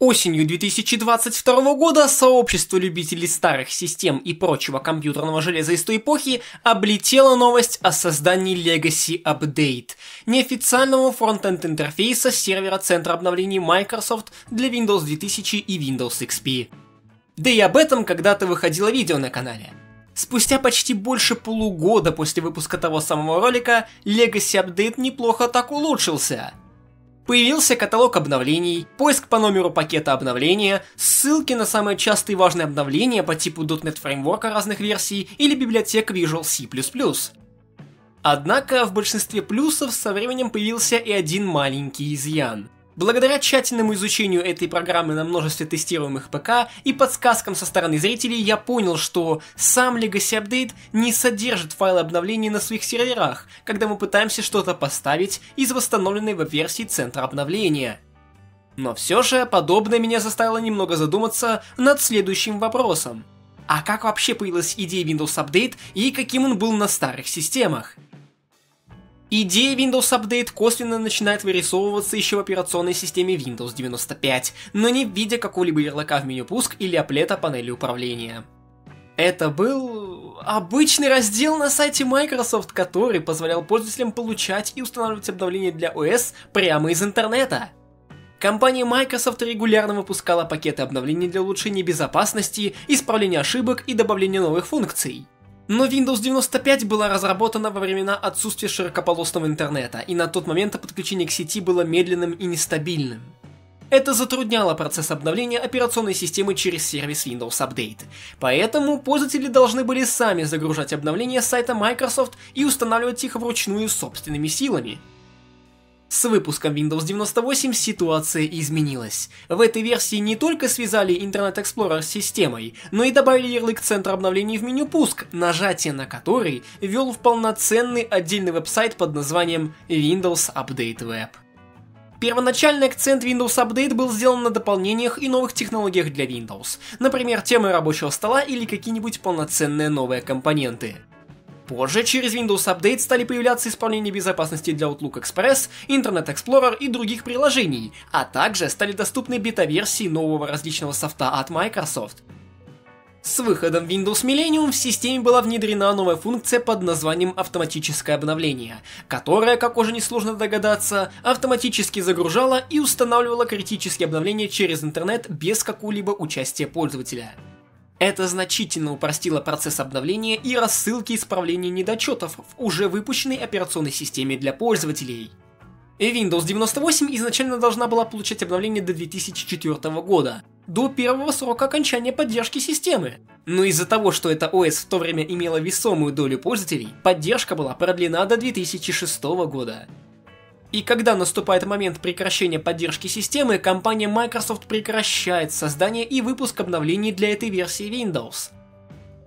Осенью 2022 года сообщество любителей старых систем и прочего компьютерного железа из той эпохи облетела новость о создании Legacy Update, неофициального фронт-энд интерфейса сервера Центра обновлений Microsoft для Windows 2000 и Windows XP. Да и об этом когда-то выходило видео на канале. Спустя почти больше полугода после выпуска того самого ролика, Legacy Update неплохо так улучшился. Появился каталог обновлений, поиск по номеру пакета обновления, ссылки на самые частые и важные обновления по типу .NET фреймворка разных версий или библиотек Visual C++. Однако в большинстве плюсов со временем появился и один маленький изъян. Благодаря тщательному изучению этой программы на множестве тестируемых ПК и подсказкам со стороны зрителей я понял, что сам Legacy Update не содержит файлы обновлений на своих серверах, когда мы пытаемся что-то поставить из восстановленной веб-версии центра обновления. Но все же подобное меня заставило немного задуматься над следующим вопросом. А как вообще появилась идея Windows Update и каким он был на старых системах? Идея Windows Update косвенно начинает вырисовываться еще в операционной системе Windows 95, но не в виде какого-либо ярлыка в меню пуск или аплета панели управления. Это был обычный раздел на сайте Microsoft, который позволял пользователям получать и устанавливать обновления для ОС прямо из интернета. Компания Microsoft регулярно выпускала пакеты обновлений для улучшения безопасности, исправления ошибок и добавления новых функций. Но Windows 95 была разработана во времена отсутствия широкополосного интернета, и на тот момент подключение к сети было медленным и нестабильным. Это затрудняло процесс обновления операционной системы через сервис Windows Update. Поэтому пользователи должны были сами загружать обновления с сайта Microsoft и устанавливать их вручную собственными силами. С выпуском Windows 98 ситуация изменилась. В этой версии не только связали Internet Explorer с системой, но и добавили ярлык центра обновлений в меню пуск, нажатие на который вел в полноценный отдельный веб-сайт под названием Windows Update Web. Первоначальный акцент Windows Update был сделан на дополнениях и новых технологиях для Windows, например, темы рабочего стола или какие-нибудь полноценные новые компоненты. Позже через Windows Update стали появляться исправления безопасности для Outlook Express, Internet Explorer и других приложений, а также стали доступны бета-версии нового различного софта от Microsoft. С выходом Windows Millennium в системе была внедрена новая функция под названием «Автоматическое обновление», которая, как уже несложно догадаться, автоматически загружала и устанавливала критические обновления через интернет без какого-либо участия пользователя. Это значительно упростило процесс обновления и рассылки исправлений недочетов в уже выпущенной операционной системе для пользователей. Windows 98 изначально должна была получать обновления до 2004 года, до первого срока окончания поддержки системы. Но из-за того, что эта ОС в то время имела весомую долю пользователей, поддержка была продлена до 2006 года. И когда наступает момент прекращения поддержки системы, компания Microsoft прекращает создание и выпуск обновлений для этой версии Windows.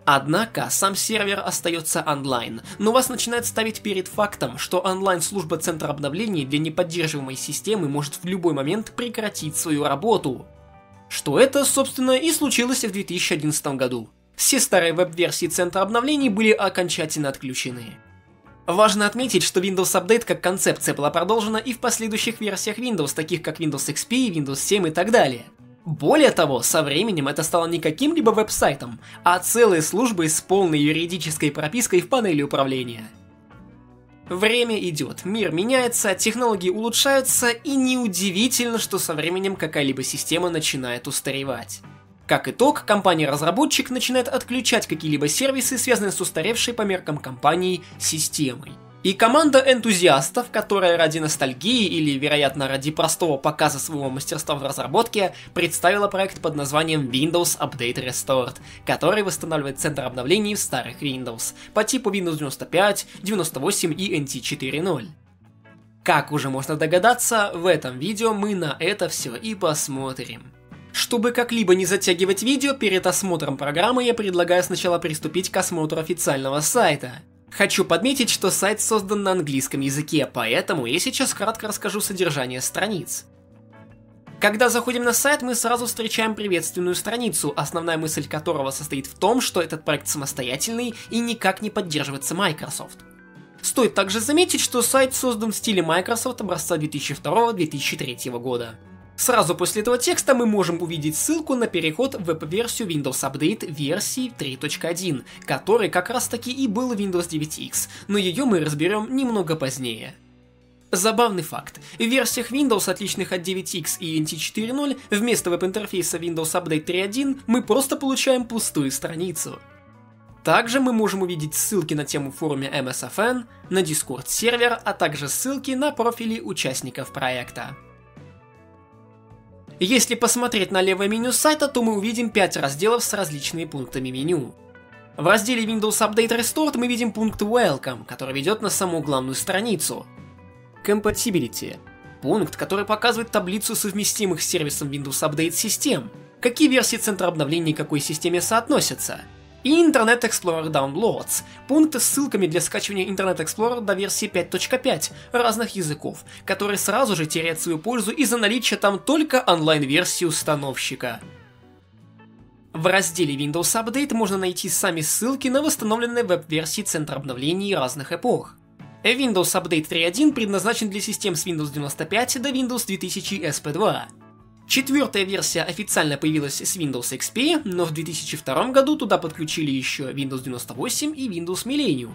Однако сам сервер остается онлайн, но вас начинает ставить перед фактом, что онлайн-служба центра обновлений для неподдерживаемой системы может в любой момент прекратить свою работу. Что это, собственно, и случилось в 2011 году. Все старые веб-версии центра обновлений были окончательно отключены. Важно отметить, что Windows Update как концепция была продолжена и в последующих версиях Windows, таких как Windows XP, Windows 7 и так далее. Более того, со временем это стало не каким-либо веб-сайтом, а целой службой с полной юридической пропиской в панели управления. Время идет, мир меняется, технологии улучшаются, и неудивительно, что со временем какая-либо система начинает устаревать. Как итог, компания-разработчик начинает отключать какие-либо сервисы, связанные с устаревшей по меркам компании системой. И команда энтузиастов, которая ради ностальгии или, вероятно, ради простого показа своего мастерства в разработке, представила проект под названием Windows Update Restored, который восстанавливает центр обновлений в старых Windows по типу Windows 95, 98 и NT 4.0. Как уже можно догадаться, в этом видео мы на это все и посмотрим. Чтобы как-либо не затягивать видео, перед осмотром программы я предлагаю сначала приступить к осмотру официального сайта. Хочу подметить, что сайт создан на английском языке, поэтому я сейчас кратко расскажу содержание страниц. Когда заходим на сайт, мы сразу встречаем приветственную страницу, основная мысль которого состоит в том, что этот проект самостоятельный и никак не поддерживается Microsoft. Стоит также заметить, что сайт создан в стиле Microsoft образца 2002-2003 года. Сразу после этого текста мы можем увидеть ссылку на переход в веб-версию Windows Update версии 3.1, который как раз таки и был Windows 9X, но ее мы разберем немного позднее. Забавный факт. В версиях Windows, отличных от 9X и NT 4.0, вместо веб-интерфейса Windows Update 3.1 мы просто получаем пустую страницу. Также мы можем увидеть ссылки на тему в форуме MSFN, на Discord-сервер, а также ссылки на профили участников проекта. Если посмотреть на левое меню сайта, то мы увидим 5 разделов с различными пунктами меню. В разделе Windows Update Restored мы видим пункт Welcome, который ведет на саму главную страницу. Compatibility – пункт, который показывает таблицу совместимых с сервисом Windows Update систем, какие версии центра обновлений к какой системе соотносятся. И Internet Explorer Downloads – пункты с ссылками для скачивания Internet Explorer до версии 5.5 разных языков, который сразу же теряет свою пользу из-за наличия там только онлайн-версии установщика. В разделе Windows Update можно найти сами ссылки на восстановленные веб-версии центра обновлений разных эпох. Windows Update 3.1 предназначен для систем с Windows 95 до Windows 2000 SP2. Четвертая версия официально появилась с Windows XP, но в 2002 году туда подключили еще Windows 98 и Windows Millennium.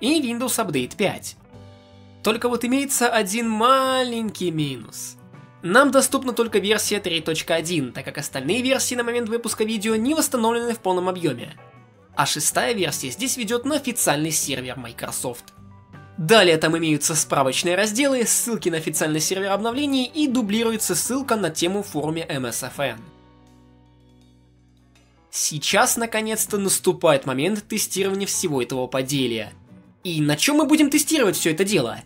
И Windows Update 5. Только вот имеется один маленький минус. Нам доступна только версия 3.1, так как остальные версии на момент выпуска видео не восстановлены в полном объеме. А шестая версия здесь ведет на официальный сервер Microsoft. Далее там имеются справочные разделы, ссылки на официальный сервер обновлений и дублируется ссылка на тему в форуме MSFN. Сейчас наконец-то наступает момент тестирования всего этого поделия. И на чем мы будем тестировать все это дело?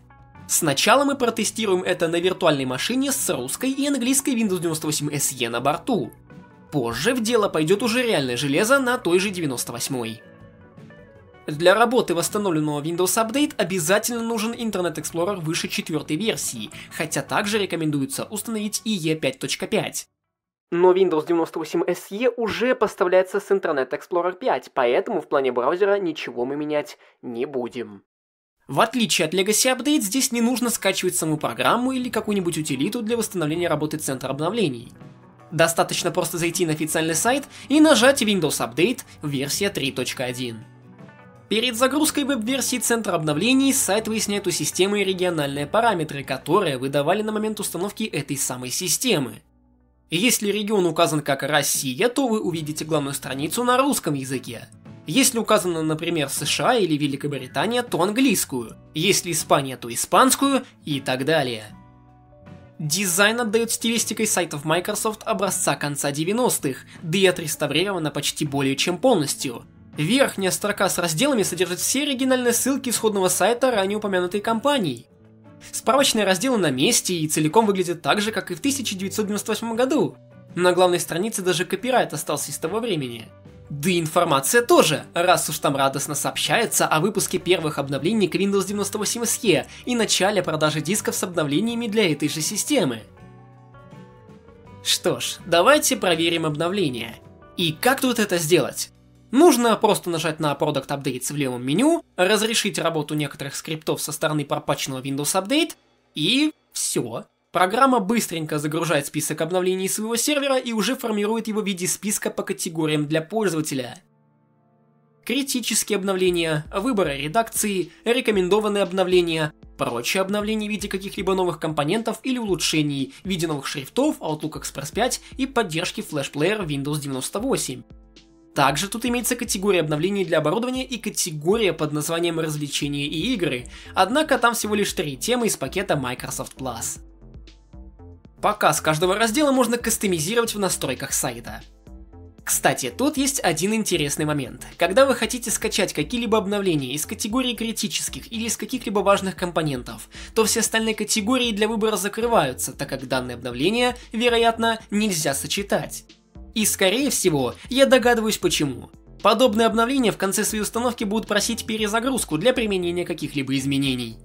Сначала мы протестируем это на виртуальной машине с русской и английской Windows 98 SE на борту. Позже в дело пойдет уже реальное железо на той же 98-й. Для работы восстановленного Windows Update обязательно нужен Internet Explorer выше 4-й версии, хотя также рекомендуется установить IE 5.5. Но Windows 98 SE уже поставляется с Internet Explorer 5, поэтому в плане браузера ничего мы менять не будем. В отличие от Legacy Update, здесь не нужно скачивать саму программу или какую-нибудь утилиту для восстановления работы центра обновлений. Достаточно просто зайти на официальный сайт и нажать Windows Update версия 3.1. Перед загрузкой веб-версии центра обновлений сайт выясняет у системы региональные параметры, которые выдавали на момент установки этой самой системы. Если регион указан как Россия, то вы увидите главную страницу на русском языке. Если указано, например, США или Великобритания, то английскую. Если Испания, то испанскую и так далее. Дизайн отдает стилистикой сайтов Microsoft образца конца 90-х, да и отреставрировано почти более чем полностью. Верхняя строка с разделами содержит все оригинальные ссылки исходного сайта ранее упомянутой компании. Справочные разделы на месте и целиком выглядят так же, как и в 1998 году. На главной странице даже копирайт остался из того времени. Да и информация тоже, раз уж там радостно сообщается о выпуске первых обновлений к Windows 98 SE и начале продажи дисков с обновлениями для этой же системы. Что ж, давайте проверим обновление. И как тут это сделать? Нужно просто нажать на Product Updates в левом меню, разрешить работу некоторых скриптов со стороны пропатченного Windows Update, и все. Программа быстренько загружает список обновлений своего сервера и уже формирует его в виде списка по категориям для пользователя. Критические обновления, выборы редакции, рекомендованные обновления, прочие обновления в виде каких-либо новых компонентов или улучшений, в виде новых шрифтов, Outlook Express 5 и поддержки флеш-плеера Windows 98. Также тут имеется категория обновлений для оборудования и категория под названием «Развлечения и игры», однако там всего лишь 3 темы из пакета Microsoft Plus. Показ каждого раздела можно кастомизировать в настройках сайта. Кстати, тут есть один интересный момент. Когда вы хотите скачать какие-либо обновления из категории критических или из каких-либо важных компонентов, то все остальные категории для выбора закрываются, так как данные обновления, вероятно, нельзя сочетать. И скорее всего, я догадываюсь почему. Подобные обновления в конце своей установки будут просить перезагрузку для применения каких-либо изменений.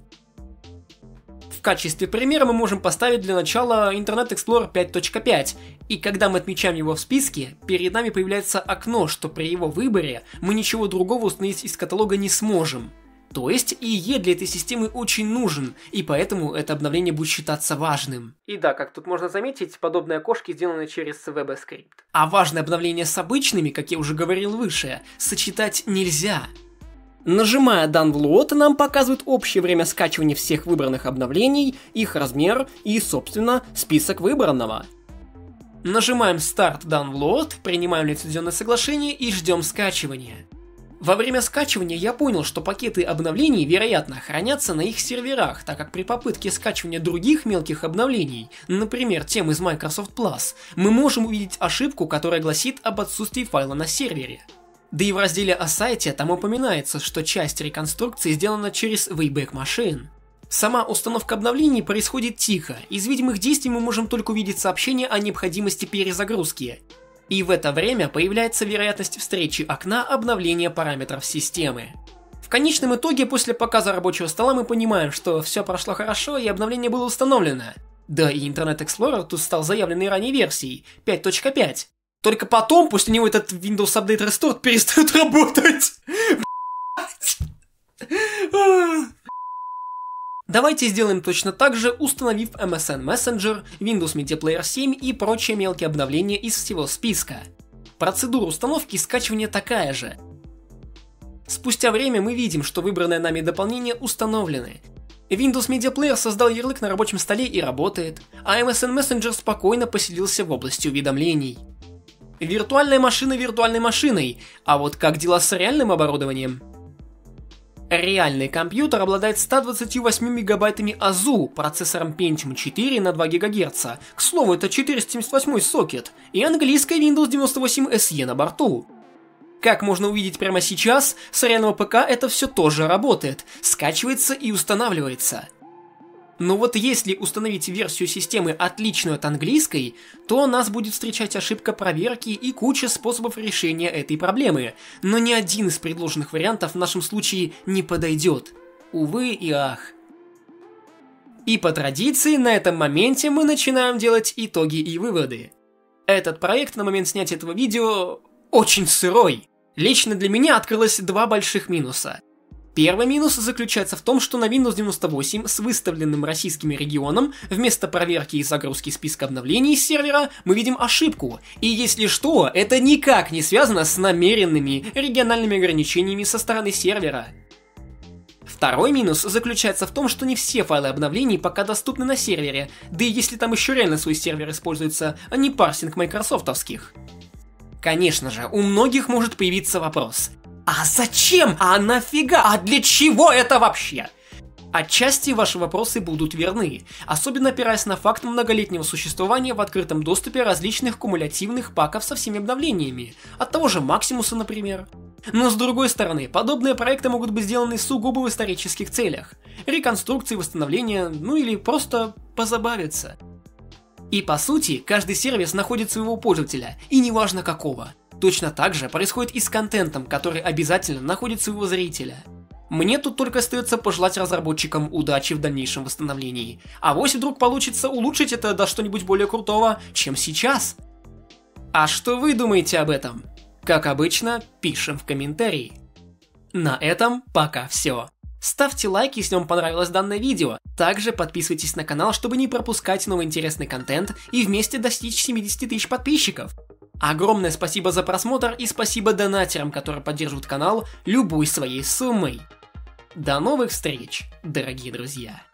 В качестве примера мы можем поставить для начала Internet Explorer 5.5, и когда мы отмечаем его в списке, перед нами появляется окно, что при его выборе мы ничего другого установить из каталога не сможем. То есть IE для этой системы очень нужен, и поэтому это обновление будет считаться важным. И да, как тут можно заметить, подобные окошки сделаны через WebScript. А важное обновление с обычными, как я уже говорил выше, сочетать нельзя. Нажимая Download, нам показывают общее время скачивания всех выбранных обновлений, их размер и, собственно, список выбранного. Нажимаем Start Download, принимаем лицензионное соглашение и ждем скачивания. Во время скачивания я понял, что пакеты обновлений, вероятно, хранятся на их серверах, так как при попытке скачивания других мелких обновлений, например, тем из Microsoft Plus, мы можем увидеть ошибку, которая гласит об отсутствии файла на сервере. Да и в разделе о сайте там упоминается, что часть реконструкции сделана через Wayback Machine. Сама установка обновлений происходит тихо, из видимых действий мы можем только увидеть сообщение о необходимости перезагрузки. И в это время появляется вероятность встречи окна обновления параметров системы. В конечном итоге, после показа рабочего стола мы понимаем, что все прошло хорошо и обновление было установлено. Да и Internet Explorer тут стал заявленной ранней версией 5.5. Только потом, после него этот Windows Update Restored перестает работать. Давайте сделаем точно так же, установив MSN Messenger, Windows Media Player 7 и прочие мелкие обновления из всего списка. Процедура установки и скачивания такая же. Спустя время мы видим, что выбранные нами дополнения установлены. Windows Media Player создал ярлык на рабочем столе и работает, а MSN Messenger спокойно поселился в области уведомлений. Виртуальная машина виртуальной машиной, а вот как дела с реальным оборудованием? Реальный компьютер обладает 128 мегабайтами АЗУ, процессором Pentium 4 на 2 ГГц, к слову, это 478 сокет, и английской Windows 98 SE на борту. Как можно увидеть прямо сейчас, с реального ПК это все тоже работает, скачивается и устанавливается. Но вот если установить версию системы отличную от английской, то нас будет встречать ошибка проверки и куча способов решения этой проблемы, но ни один из предложенных вариантов в нашем случае не подойдет. Увы и ах. И по традиции на этом моменте мы начинаем делать итоги и выводы. Этот проект на момент снятия этого видео очень сырой. Лично для меня открылось два больших минуса. Первый минус заключается в том, что на Windows 98 с выставленным российским регионом вместо проверки и загрузки списка обновлений с сервера мы видим ошибку, и если что, это никак не связано с намеренными региональными ограничениями со стороны сервера. Второй минус заключается в том, что не все файлы обновлений пока доступны на сервере, да и если там еще реально свой сервер используется, а не парсинг майкрософтовских. Конечно же, у многих может появиться вопрос. А зачем? А нафига? А для чего это вообще? Отчасти ваши вопросы будут верны, особенно опираясь на факт многолетнего существования в открытом доступе различных кумулятивных паков со всеми обновлениями, от того же Максимуса, например. Но с другой стороны, подобные проекты могут быть сделаны сугубо в исторических целях, реконструкции, восстановления, ну или просто позабавиться. И по сути, каждый сервис находит своего пользователя, и неважно какого. Точно так же происходит и с контентом, который обязательно находит своего зрителя. Мне тут только остается пожелать разработчикам удачи в дальнейшем восстановлении. Авось вдруг получится улучшить это до что-нибудь более крутого, чем сейчас. А что вы думаете об этом? Как обычно, пишем в комментарии. На этом пока все. Ставьте лайк, если вам понравилось данное видео. Также подписывайтесь на канал, чтобы не пропускать новый интересный контент и вместе достичь 70 тысяч подписчиков. Огромное спасибо за просмотр и спасибо донатерам, которые поддерживают канал любой своей суммой. До новых встреч, дорогие друзья!